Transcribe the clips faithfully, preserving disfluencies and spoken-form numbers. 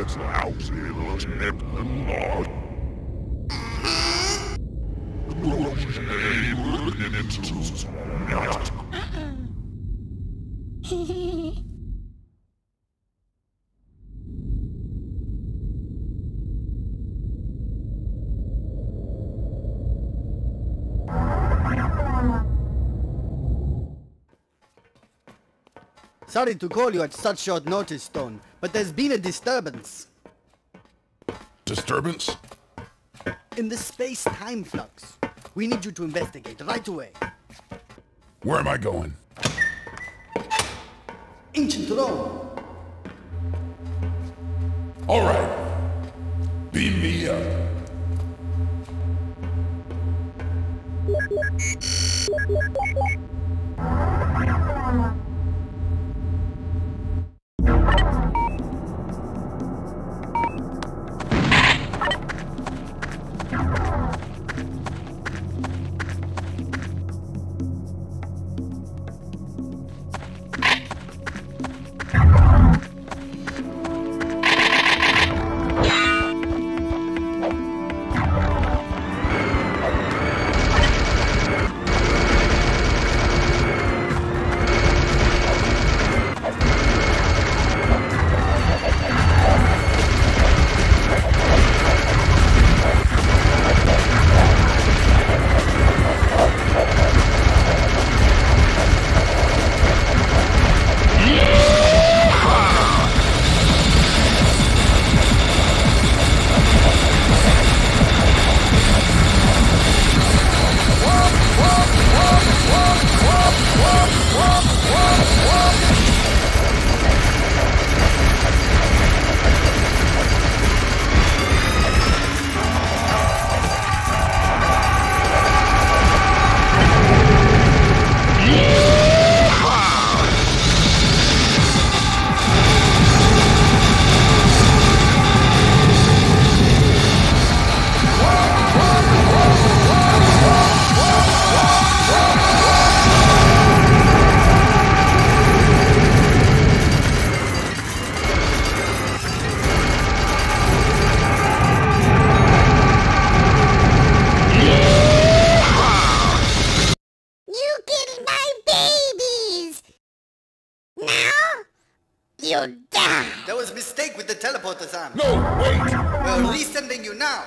Let's house it, let's nip them off. Uh-oh. Sorry to call you at such short notice, Stone, but there's been a disturbance. Disturbance? In the space-time flux. We need you to investigate right away. Where am I going? Ancient Rome. All right. Beam me up. There was a mistake with the teleporter, Sam. No, wait! We're resending you now!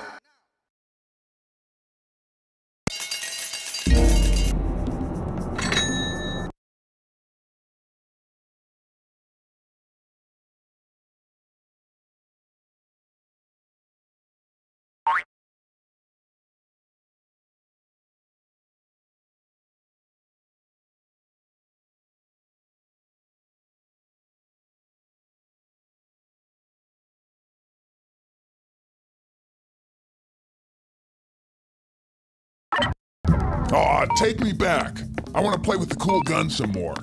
Aw, take me back. I want to play with the cool gun some more.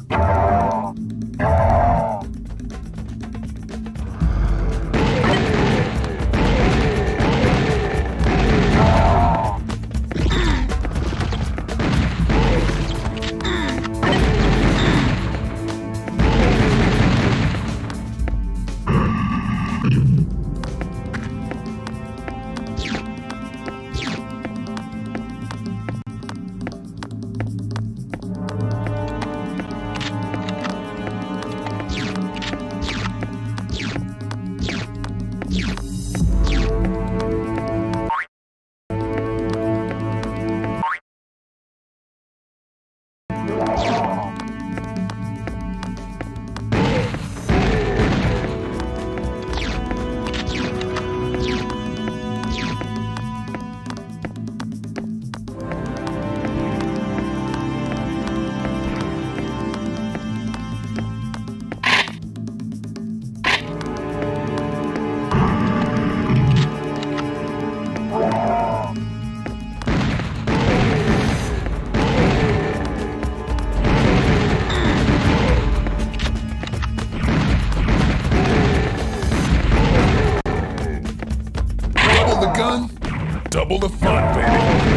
Double the fun, baby.